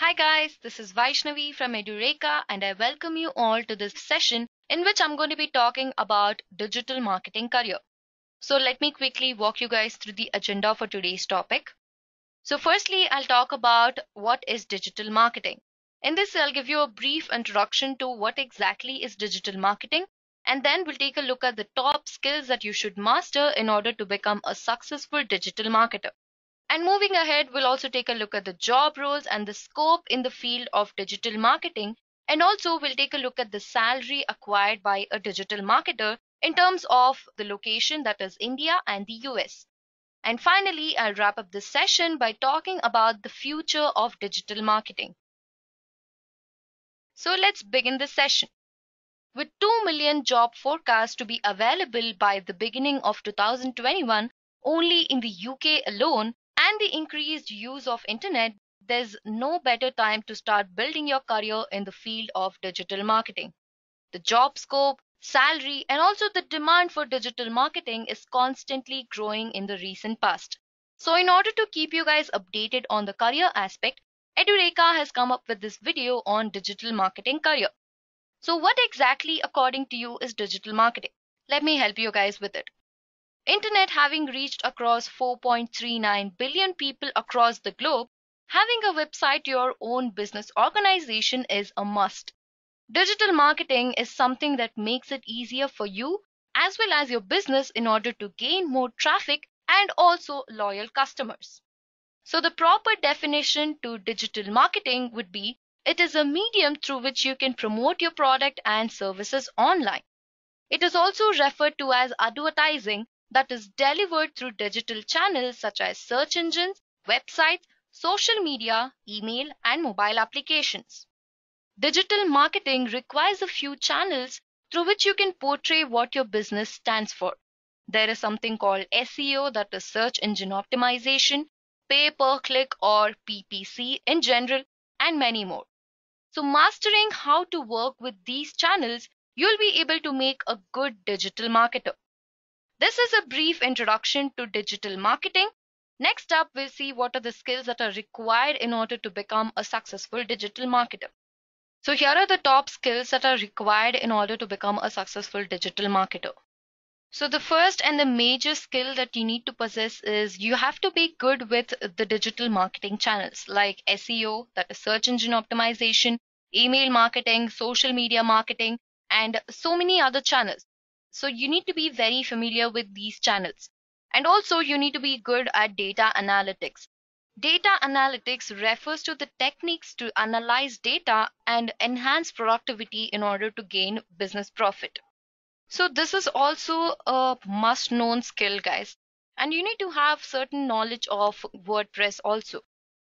Hi guys, this is Vaishnavi from Edureka and I welcome you all to this session in which I'm going to be talking about digital marketing career. So let me quickly walk you guys through the agenda for today's topic. So firstly, I'll talk about what is digital marketing. In this, I'll give you a brief introduction to what exactly is digital marketing, and then we'll take a look at the top skills that you should master in order to become a successful digital marketer. And moving ahead, we'll also take a look at the job roles and the scope in the field of digital marketing. And also we'll take a look at the salary acquired by a digital marketer in terms of the location, that is India and the US. And finally, I'll wrap up this session by talking about the future of digital marketing. So let's begin this session. With 2 million job forecasts to be available by the beginning of 2021, only in the UK alone, and the increased use of internet, there's no better time to start building your career in the field of digital marketing. The job scope, salary, and also the demand for digital marketing is constantly growing in the recent past. So in order to keep you guys updated on the career aspect, Edureka has come up with this video on digital marketing career. So what exactly, according to you, is digital marketing? Let me help you guys with it. Internet having reached across 4.39 billion people across the globe, having a website to your own business organization is a must. Digital marketing is something that makes it easier for you as well as your business in order to gain more traffic and also loyal customers. So the proper definition to digital marketing would be, it is a medium through which you can promote your product and services online. It is also referred to as advertising, that is delivered through digital channels such as search engines, websites, social media, email, and mobile applications. Digital marketing requires a few channels through which you can portray what your business stands for. There is something called SEO, that is search engine optimization, pay per click or PPC in general, and many more. So mastering how to work with these channels, you'll be able to make a good digital marketer. This is a brief introduction to digital marketing. Next up, we'll see what are the skills that are required in order to become a successful digital marketer. So here are the top skills that are required in order to become a successful digital marketer. So the first and the major skill that you need to possess is you have to be good with the digital marketing channels like SEO, that is search engine optimization, email marketing, social media marketing, and so many other channels. So you need to be very familiar with these channels. And also you need to be good at data analytics. Data analytics refers to the techniques to analyze data and enhance productivity in order to gain business profit. So this is also a must-known skill, guys. And you need to have certain knowledge of WordPress also.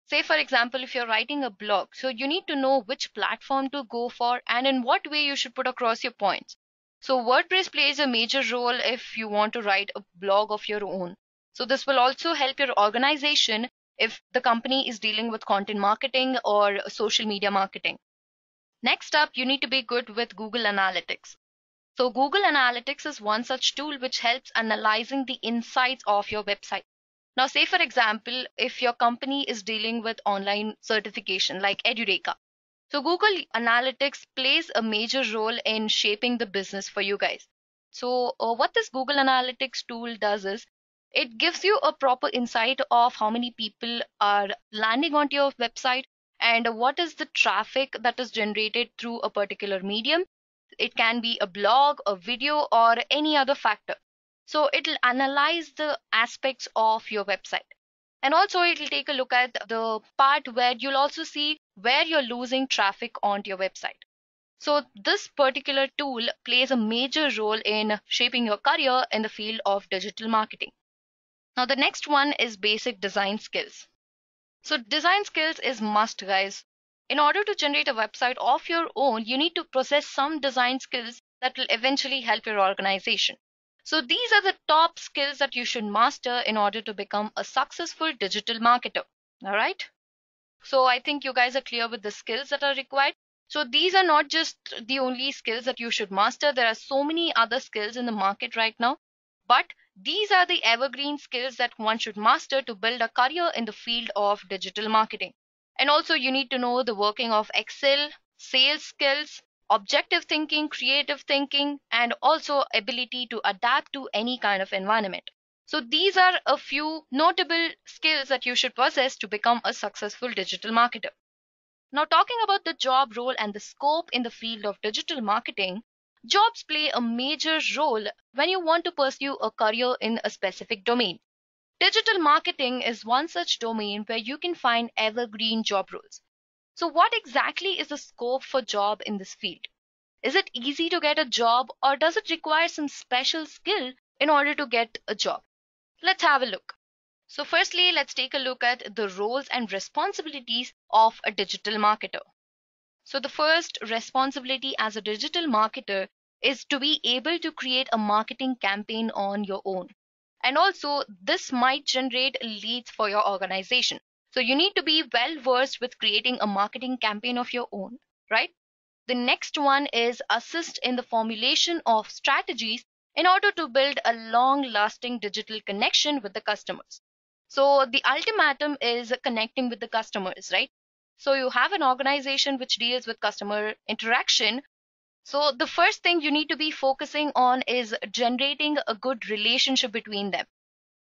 Say, for example, if you're writing a blog, so you need to know which platform to go for and in what way you should put across your points. So WordPress plays a major role if you want to write a blog of your own. So this will also help your organization if the company is dealing with content marketing or social media marketing. Next up, you need to be good with Google Analytics. So Google Analytics is one such tool which helps analyzing the insights of your website. Now say, for example, if your company is dealing with online certification like Edureka. So Google Analytics plays a major role in shaping the business for you guys. So what this Google Analytics tool does is it gives you a proper insight of how many people are landing onto your website and what is the traffic that is generated through a particular medium. It can be a blog, a video, or any other factor. So it'll analyze the aspects of your website. And also it will take a look at the part where you'll also see where you're losing traffic onto your website. So this particular tool plays a major role in shaping your career in the field of digital marketing. Now the next one is basic design skills. So design skills is must, guys. In order to generate a website of your own, you need to possess some design skills that will eventually help your organization. So these are the top skills that you should master in order to become a successful digital marketer. All right. So I think you guys are clear with the skills that are required. So these are not just the only skills that you should master. There are so many other skills in the market right now, but these are the evergreen skills that one should master to build a career in the field of digital marketing. And also you need to know the working of Excel, sales skills, objective thinking, creative thinking, and also ability to adapt to any kind of environment. So these are a few notable skills that you should possess to become a successful digital marketer. Now, talking about the job role and the scope in the field of digital marketing, jobs play a major role when you want to pursue a career in a specific domain. Digital marketing is one such domain where you can find evergreen job roles. So what exactly is the scope for job in this field? Is it easy to get a job, or does it require some special skill in order to get a job? Let's have a look. So firstly, let's take a look at the roles and responsibilities of a digital marketer. So the first responsibility as a digital marketer is to be able to create a marketing campaign on your own. And also this might generate leads for your organization. So you need to be well versed with creating a marketing campaign of your own, right? The next one is assist in the formulation of strategies in order to build a long lasting digital connection with the customers. So the ultimatum is connecting with the customers, right? So you have an organization which deals with customer interaction. So the first thing you need to be focusing on is generating a good relationship between them.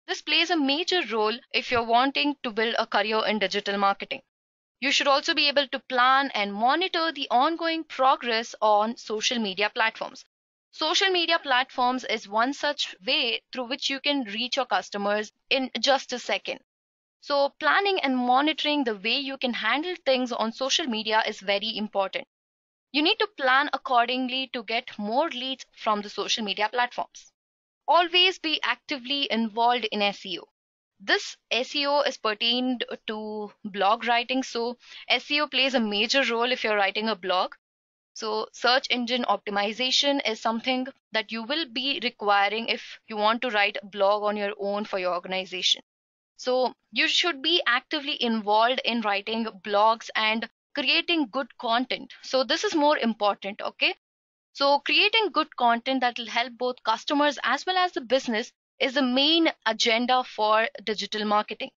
This plays a major role if you're wanting to build a career in digital marketing. You should also be able to plan and monitor the ongoing progress on social media platforms. Social media platforms is one such way through which you can reach your customers in just a second. So planning and monitoring the way you can handle things on social media is very important. You need to plan accordingly to get more leads from the social media platforms. Always be actively involved in SEO. This SEO is pertained to blog writing. So SEO plays a major role if you're writing a blog. So search engine optimization is something that you will be requiring if you want to write a blog on your own for your organization. So you should be actively involved in writing blogs and creating good content. So this is more important, okay? So creating good content that will help both customers as well as the business is the main agenda for digital marketing.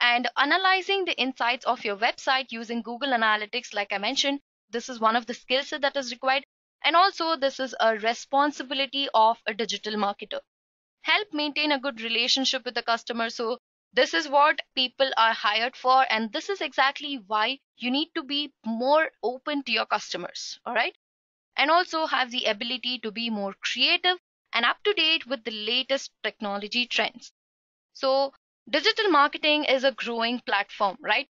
And analyzing the insights of your website using Google Analytics, like I mentioned, this is one of the skill set that is required. And also this is a responsibility of a digital marketer. Help maintain a good relationship with the customer. So this is what people are hired for, and this is exactly why you need to be more open to your customers, all right? And also have the ability to be more creative and up to date with the latest technology trends. So digital marketing is a growing platform, right?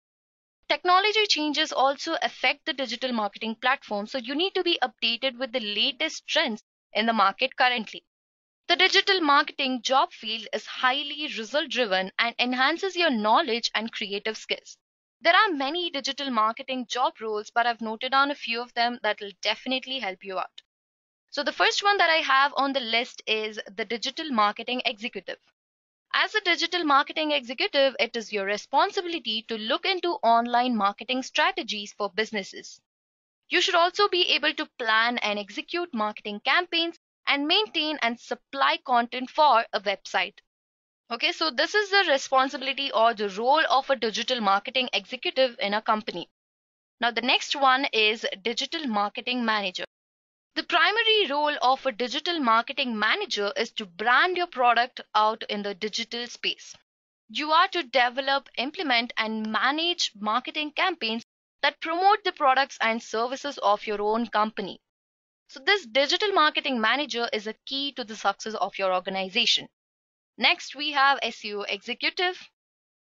Technology changes also affect the digital marketing platform, so you need to be updated with the latest trends in the market currently. The digital marketing job field is highly result-driven and enhances your knowledge and creative skills. There are many digital marketing job roles, but I've noted down a few of them that will definitely help you out. So the first one that I have on the list is the digital marketing executive. As a digital marketing executive, it is your responsibility to look into online marketing strategies for businesses. You should also be able to plan and execute marketing campaigns and maintain and supply content for a website. Okay, so this is the responsibility or the role of a digital marketing executive in a company. Now the next one is digital marketing manager. The primary role of a digital marketing manager is to brand your product out in the digital space. You are to develop, implement, and manage marketing campaigns that promote the products and services of your own company. So this digital marketing manager is a key to the success of your organization. Next, we have SEO executive.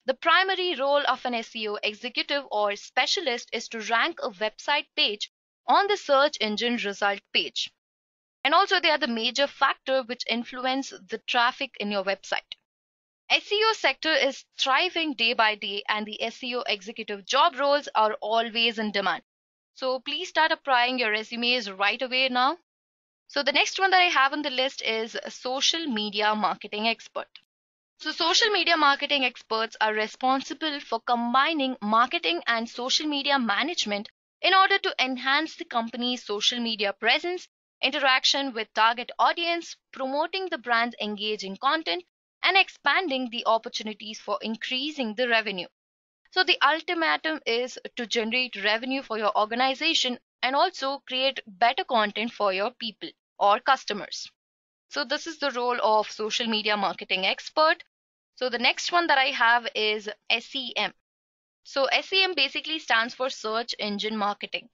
The primary role of an SEO executive or specialist is to rank a website page on the search engine result page. And also they are the major factor which influence the traffic in your website. SEO sector is thriving day by day, and the SEO executive job roles are always in demand. So please start applying your resumes right away now. So the next one that I have on the list is a social media marketing expert. So social media marketing experts are responsible for combining marketing and social media management in order to enhance the company's social media presence, interaction with target audience, promoting the brand's engaging content, and expanding the opportunities for increasing the revenue. So the ultimatum is to generate revenue for your organization and also create better content for your people or customers. So this is the role of social media marketing expert. So the next one that I have is SEM. So SEM basically stands for search engine marketing.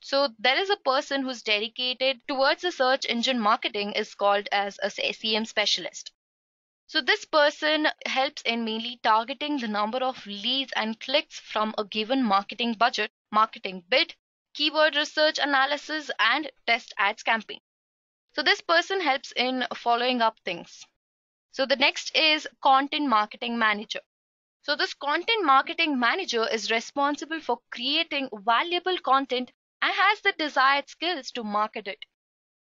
So there is a person who's dedicated towards the search engine marketing is called as a SEM specialist. So this person helps in mainly targeting the number of leads and clicks from a given marketing budget, marketing bid, keyword research analysis, and test ads campaign. So this person helps in following up things. So the next is content marketing manager. So this content marketing manager is responsible for creating valuable content and has the desired skills to market it.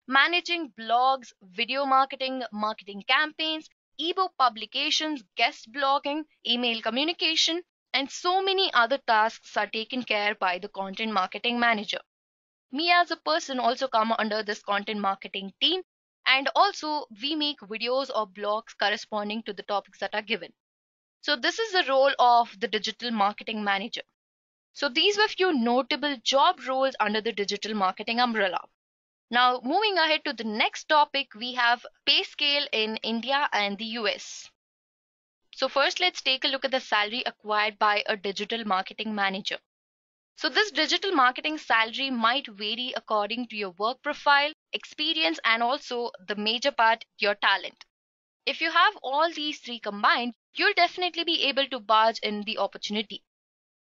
Managing blogs, video marketing, marketing campaigns, ebook publications, guest blogging, email communication, and so many other tasks are taken care of by the content marketing manager. Me as a person also come under this content marketing team, and also we make videos or blogs corresponding to the topics that are given. So this is the role of the digital marketing manager. So these were few notable job roles under the digital marketing umbrella. Now moving ahead to the next topic, we have PayScale in India and the US. So first, let's take a look at the salary acquired by a digital marketing manager. So this digital marketing salary might vary according to your work profile, experience, and also the major part, your talent. If you have all these three combined, you'll definitely be able to barge in the opportunity.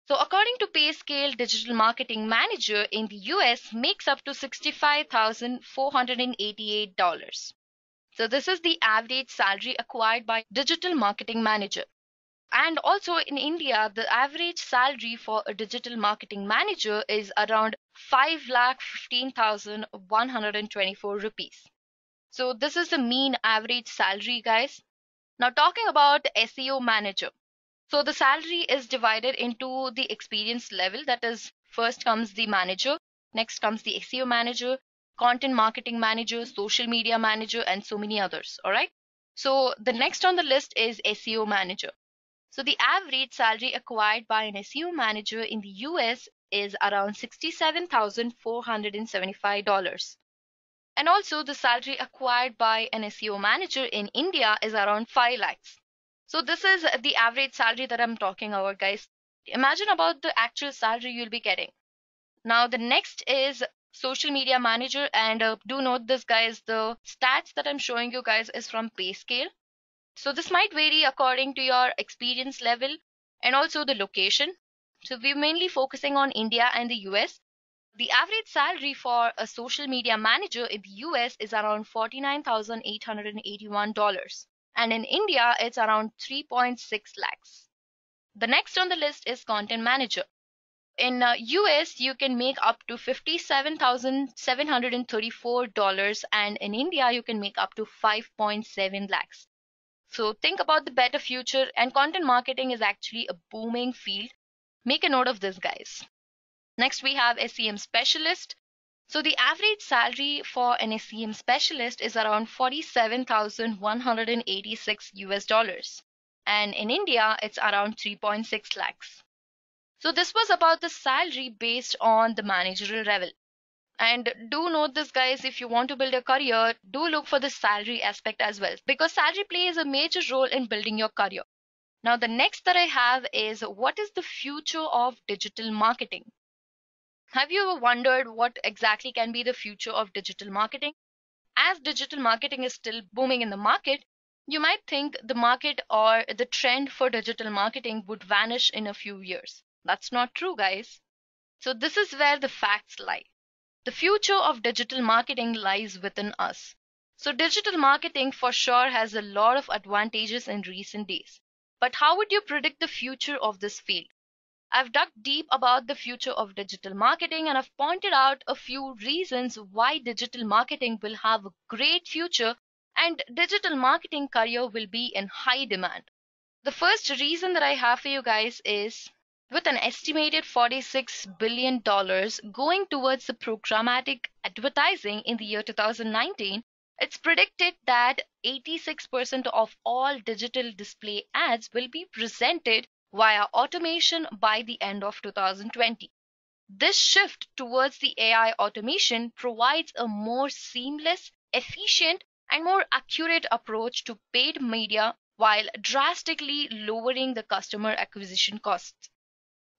So according to PayScale, digital marketing manager in the US makes up to $65,488. So this is the average salary acquired by digital marketing manager. And also in India, the average salary for a digital marketing manager is around 5,15,124 rupees. So this is the mean average salary, guys. Now talking about SEO manager. So the salary is divided into the experience level. That is, first comes the manager, next comes the SEO manager, content marketing manager, social media manager, and so many others. All right. So the next on the list is SEO manager. So the average salary acquired by an SEO manager in the US is around $67,475. And also the salary acquired by an SEO manager in India is around 5 lakhs. So this is the average salary that I'm talking about, guys. Imagine about the actual salary you'll be getting. Now the next is social media manager, and do note this, guys, the stats that I'm showing you guys is from PayScale. So this might vary according to your experience level and also the location. So we're mainly focusing on India and the US. The average salary for a social media manager in the US is around $49,881. And in India, it's around 3.6 lakhs. The next on the list is content manager. In US, you can make up to $57,734. And in India, you can make up to 5.7 lakhs. So think about the better future, and content marketing is actually a booming field. Make a note of this, guys. Next, we have SEM specialist. So the average salary for an SEM specialist is around $47,186. And in India, it's around 3.6 lakhs. So this was about the salary based on the managerial level. And do note this, guys, if you want to build a career, do look for the salary aspect as well, because salary plays a major role in building your career. Now, the next that I have is, what is the future of digital marketing? Have you ever wondered what exactly can be the future of digital marketing? As digital marketing is still booming in the market, you might think the market or the trend for digital marketing would vanish in a few years. That's not true, guys. So this is where the facts lie. The future of digital marketing lies within us. So digital marketing for sure has a lot of advantages in recent days. But how would you predict the future of this field? I've dug deep about the future of digital marketing, and I've pointed out a few reasons why digital marketing will have a great future and digital marketing career will be in high demand. The first reason that I have for you guys is, with an estimated $46 billion going towards the programmatic advertising in the year 2019, it's predicted that 86% of all digital display ads will be presented via automation by the end of 2020. This shift towards the AI automation provides a more seamless, efficient, and more accurate approach to paid media while drastically lowering the customer acquisition costs.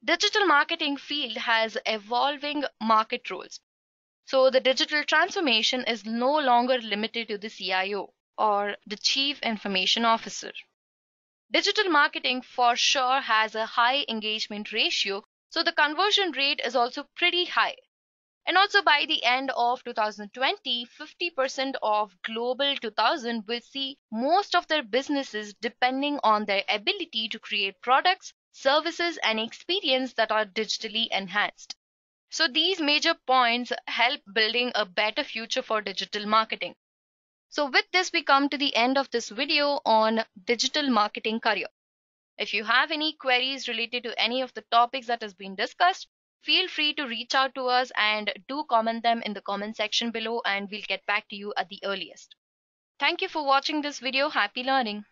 Digital marketing field has evolving market roles. So the digital transformation is no longer limited to the CIO or the Chief Information Officer. Digital marketing for sure has a high engagement ratio, so the conversion rate is also pretty high. And also by the end of 2020, 50% of Global 2000 will see most of their businesses depending on their ability to create products, services, and experience that are digitally enhanced. So these major points help building a better future for digital marketing. So with this, we come to the end of this video on digital marketing career. If you have any queries related to any of the topics that has been discussed, feel free to reach out to us and do comment them in the comment section below, and we'll get back to you at the earliest. Thank you for watching this video. Happy learning.